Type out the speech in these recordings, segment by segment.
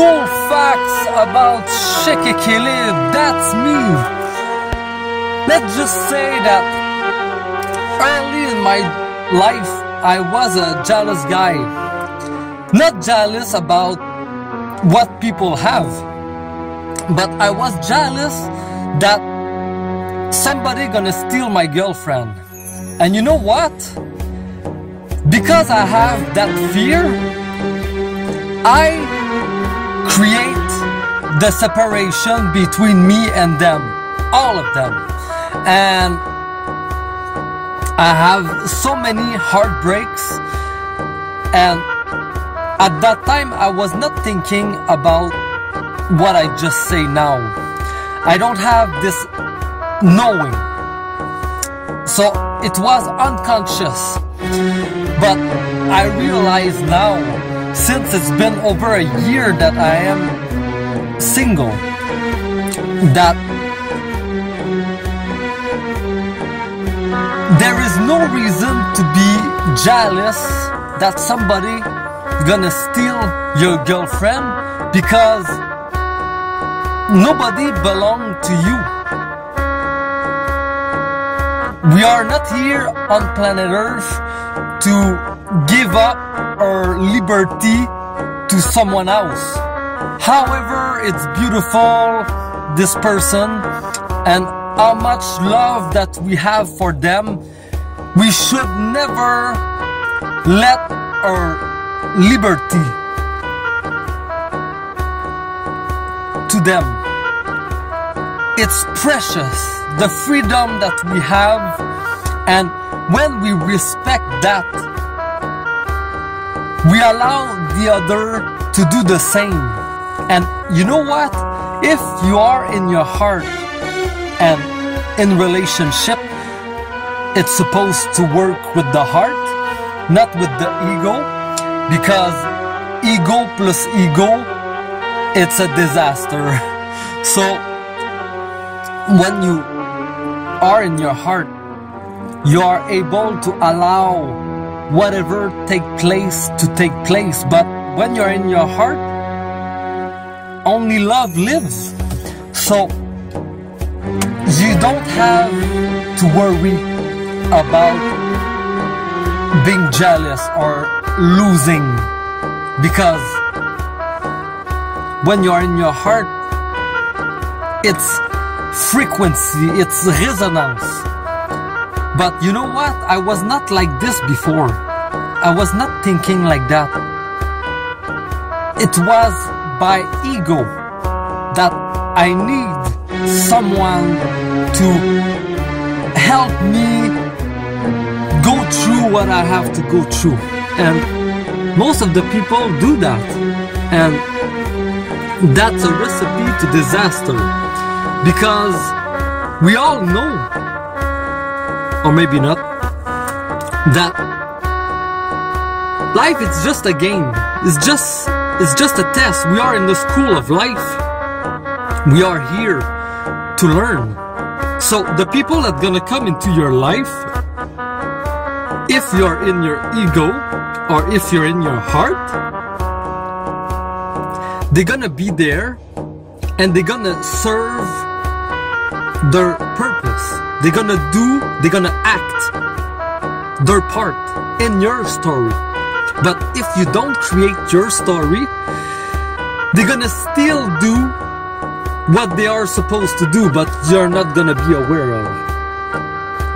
cool facts about Sheikh Kili, that's me. Let's just say that early in my life I was a jealous guy. Not jealous about what people have, but I was jealous that somebody gonna steal my girlfriend. And you know what? Because I have that fear, I create the separation between me and them, all of them. And I have so many heartbreaks. And at that time, I was not thinking about what I just say now. I don't have this knowing. So it was unconscious. But I realize now, since it's been over a year that I am single, that there is no reason to be jealous that somebody gonna steal your girlfriend, because nobody belongs to you. We are not here on planet Earth to give up our liberty to someone else. However, it's beautiful, this person, and how much love that we have for them, we should never let our liberty to them. It's precious, the freedom that we have, and when we respect that, we allow the other to do the same. And you know what? If you are in your heart and in relationship, it's supposed to work with the heart, not with the ego. Because ego plus ego, it's a disaster. So when you are in your heart, you are able to allow whatever take place to take place. But when you're in your heart, only love lives. So you don't have to worry about being jealous or losing, because when you are in your heart, it's frequency, it's resonance. But you know what? I was not like this before. I was not thinking like that. It was by ego that I need someone to help me go through what I have to go through. And most of the people do that, and that's a recipe to disaster, because we all know, or maybe not, that life is just a game. It's just a test. We are in the school of life. We are here to learn. So the people that gonna come into your life, if you're in your ego or if you're in your heart, they're gonna be there and they're gonna serve their purpose. They're gonna act their part in your story. But if you don't create your story, they're gonna still do what they are supposed to do, but you're not gonna be aware of it.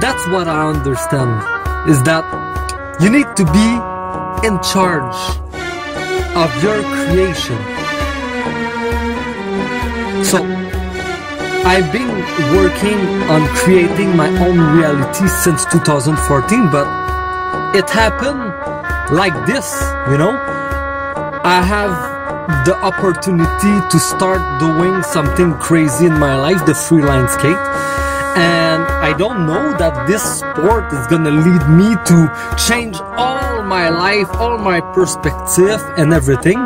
That's what I understand, is that you need to be in charge of your creation. So I've been working on creating my own reality since 2014, but it happened like this, you know? I have the opportunity to start doing something crazy in my life, the freelance skate. And I don't know that this sport is gonna lead me to change all my life, all my perspective and everything,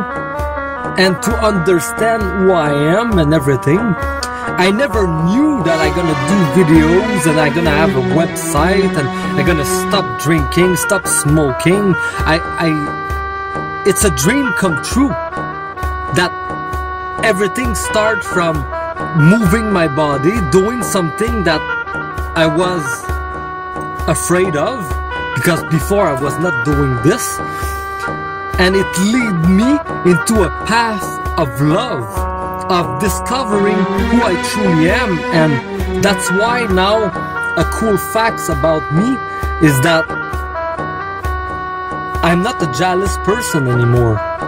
and to understand who I am and everything. I never knew that I'm gonna do videos and I'm gonna have a website and I'm gonna stop drinking, stop smoking. It's a dream come true that everything started from moving my body, doing something that I was afraid of, because before I was not doing this, and it led me into a path of love, of discovering who I truly am. And that's why now a cool fact about me is that I'm not a jealous person anymore.